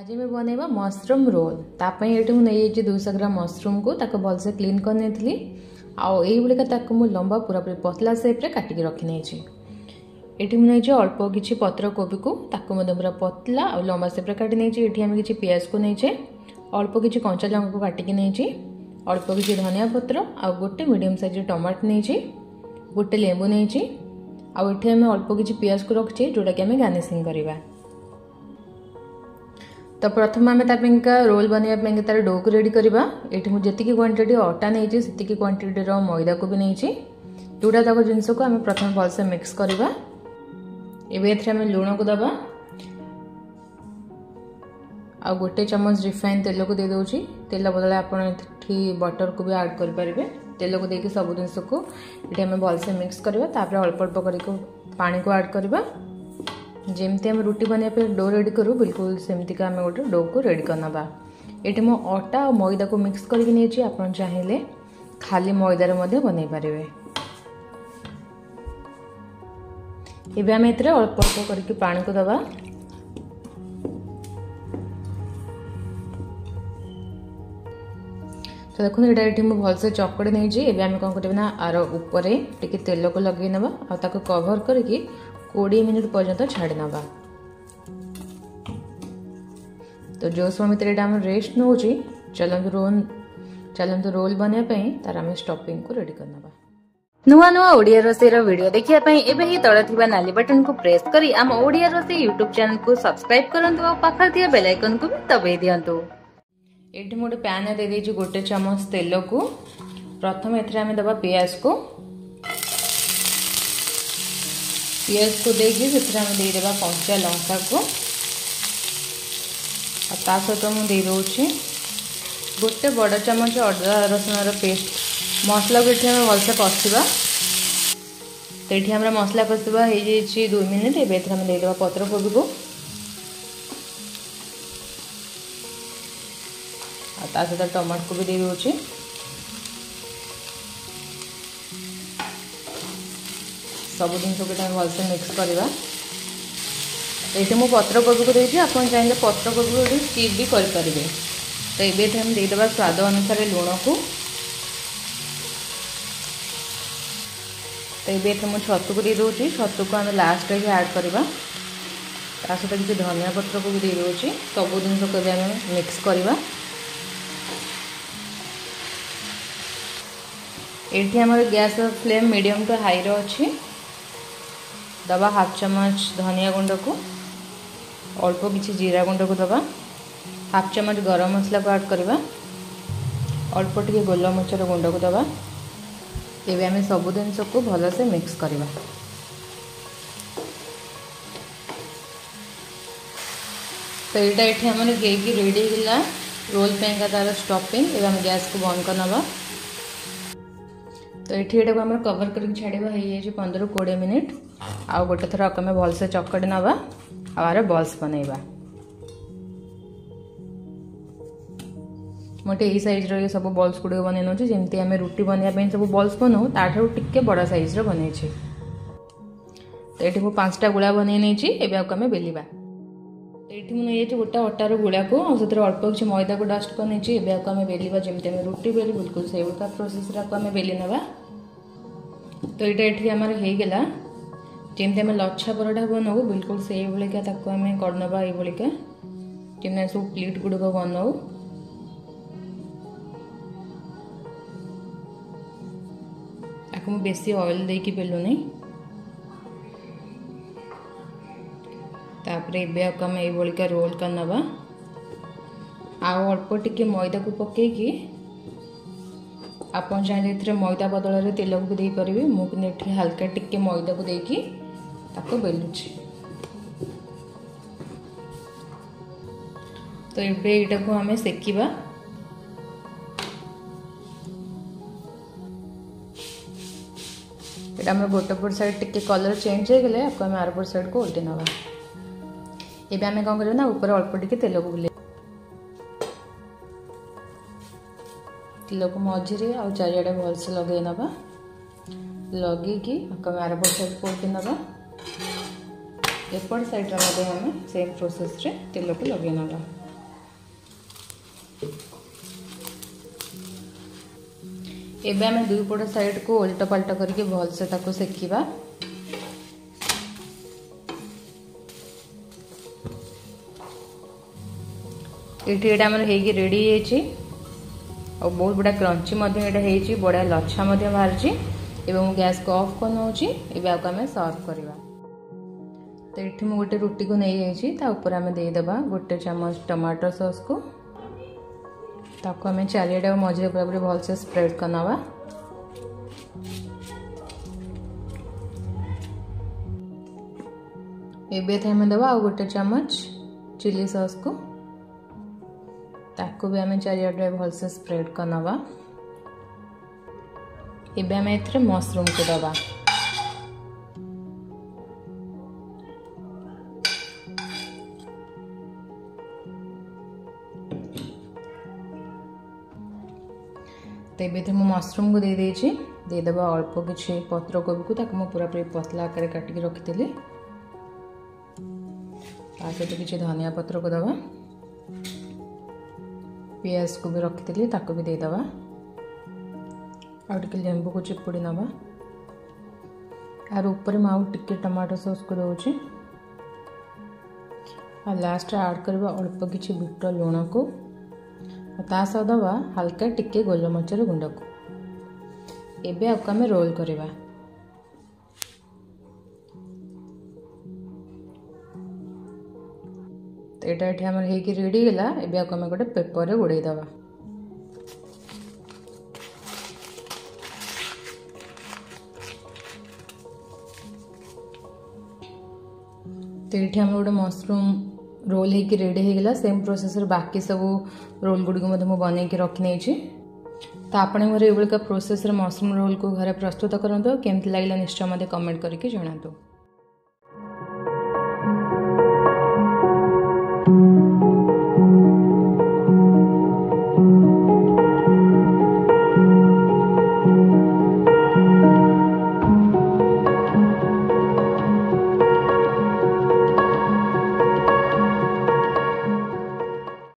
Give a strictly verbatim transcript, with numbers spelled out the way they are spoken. आज मैं बनैबा mushroom role तापाई ये मुझे नहीं दुई सौ ग्राम मशरूम को भलसे क्लीन करने आईभलिका मुझे लंबा पूरा पूरी पतला सेप्रे काटिक रखी ये मुझे अल्प किसी पत्र कोबी को पूरा पतला और लंबा सेप्रे काटी नहीं आम किसी पियाज को नहींचे अल्प किसी कंचा लंका को काटिकी नहीं अल्प किसी धनिया पत्र आ गोटे मीडियम साइज टमाटो नहीं गोटे लेबू नहीं आम अल्प किसी पियाज को रखीचे जोटा कि आम गार्निशिंग करवा। तो प्रथम आम तापेका रोल बनवाई तार डो को रेडी करवा। ये मुझे जी क्वांटिटी अटा नहीं से क्वांटिटी मैदा को भी नहीं दुटा तक जिनस को आम प्रथम भलसे मिक्स करवा। एमें लुण को दबा आ गोटे चम्मच रिफाइन तेल को दे दूँ तेल बदला आपड़ी बटर को भी आड करेंगे तेल को देके सब जिनस को ये आम भलसे मिक्स करवा अल्प अल्प कर आड करवा जमती आम रुटी बनवाई डो रेडी करूँ बिल्कुल सेमतिका आम गोटे डो को रेडी करना। ये मो अटा और मैदा को मिक्स करके नहीं आप चाहें खाली मैदार बनई पारे। एवं आम ये अल्प अल्प करके पानी को दबा तो देखो यहाँ ये मुझे भलसे चकड़ी नहीं एवं आम कौन करना आर उपर टे तेल को लगे ना और कवर करके कोड़े मिनिट पर्यंत छाड़ी ना। तो जो समय भितर ये रेस्ट नौ चलत रोल चलत रोल बनवाई तार आम स्टफिंग को रेडी करना। नुआ नुआ ओडिया रोसई रो वीडियो देखिया पई एबे ही तळे थिबा नाली बटन को प्रेस करी आम ओडिया रोसई यूट्यूब चैनल को सब्सक्राइब करंतु आ पाखर थिया बेल आइकन को भी दबाई दियंतु। एठी मोड पैन दे देजी गोटे चमच तेल को प्रथम एथरे आम दबा प्याज को प्याज को देके देदेबा कंचा लंका को सहित मुझे दूसरी गोटे बड़ चमच अदा रसुण पेस्ट मसला को ये भलसे कषा। तो ये आम मसला कषा हो जाए दुई मिनिट एवं आम देदेबा पत्र कोबी को सहित टमाटर को भी दे दूसरी सब जिन भलसे मिक्स करवा। ये मुझे पत्रकोबी को देखिए आप चाहिए पत्रकोबी को स्किप भी करेंगे। तो ये हम देदेबा स्वाद अनुसार लुण को। तो ये मुझे छतु को दे दूसरी छतु को आम लास्ट आड करवा सहित किसी धनिया पत्र को भी दे दूसरी सब जिन मिक्स करवा। ये आम gas flame medium to high अच्छी दबा हाफ चम्मच धनिया गुंड को अल्प किसी जीरा गुंड को दबा हाफ चम्मच गरम मसला को आड करवा अल्प टे गोलमरीचर गुंड को दबा एवं आम सब जिनस को भलसे मिक्स करवा। तो यहाँ ये आम केक रेडी है रोल पेंका तार स्टफिंग एवं गैस को बंद करना। तो ये आम कवर करके छाड़ा हो पंद्रह कोड़े मिनिट आउ गोटे थर आम भलसे चकड़ी नवा आर बल्स बनवा। मोटे यही सैज रे सब बल्स गुड़िक बन नौ जमी आम रुटी बनवाई सब बल्स बनाऊ ताठू टे बड़ा सैज रन। तो ये मुझे पांचटा गुला बन नहीं बेलवा। तो ये मुझे गोटे अटार गुला को अल्प किसी मैदा को डस्ट बनई आम बेलवा जमी आम रुटी बेलू बिल्कुल से प्रोसेस आम बेली ना। तो ये ये आम होगा जमी आम लच्छा पराठा बनाऊ बिल्कुल से आम करनवा यलिका जमी सब प्लेट गुड़िक बनाऊ। ताकू बेस ऑयल देकी बेलुनी आम यलिका रोल करनवा अल्प टे मैदा को पकईकी आप चाहिए मैदा बदल तेल को दे पारे मुझे हल्का टिके मैदा को देकी ताको बेलुची। तो ये एटा को हमें सेकिबा। हमें गोटे पट साइड टिके कलर चेंज हो गले आपको हमें आरपट साइड को उल्टे नवा। एबे हमें कौन करना ऊपर अल्प टिके तेल को बुले तेल को मझीरे आ चारिआडे भलसे लगे नवा लगे कि आरपट साइड को उल्टे नवा एपट साइड सेम प्रोसेस रे तेल को लगे ना। एबे हमें दुई पट साइड को उल्टा पलटा करके भल से ताको सेकिबा। एटी एटा हमर हेगी रेडी हेची और बहुत बड़ा क्रंची मध्ये एटा हेची, बड़ा लच्छा मध्ये भारची। एबे मु गैस को ऑफ करनोची। एबे आको हमें सर्व करबा। तो एठी मु गोटे रोटी को नै हेची, ता ऊपर हमें दे देबा गोटे चम्मच टमाटर सॉस को। ताको हमें चालीटा मझे पूरा भल से स्प्रेड करना। एबे थे हमें दबा गोटे चम्मच चिली सॉस को, ताको भी हमें चारियाडे भल से स्प्रेड करना। एबे हमें एथरे मशरूम को दबा। तो ये तो मुझे मशरूम को दे देदेजी देदेबा अल्प कि पत्र कोबी को, ताको पूरा पूरी पतला आकार काटिक रखी। तो किसी धनिया पत्र को दबा, पियाज को भी रखी ताको भी देदेबा, आटे लेंबू को चिपुड़ी नवा। आर ऊपर मुझे टमाटो सॉस को दौर आ लास्ट आड करवा अल्प कि बिट लुण को, तासह दवा हल्का टिके गोलमरीचर गुंड को। एबे आपको हमें रोल करवा। तो यहाँ ये आम रेडी गला। एबे आपको हमें गोटे पेपर रे गुड़े दवा। तो ये आम गोटे मशरूम रोल होकर रेडी हो गला। सेम प्रोसेस रे बाकी सब रोल गुड़ी को बनई रखी नहीं। तो आपने मोर ये प्रोसेस रे मशरूम रोल को घर प्रस्तुत करते केमती लगे निश्चय मत कमेंट करके जनातु।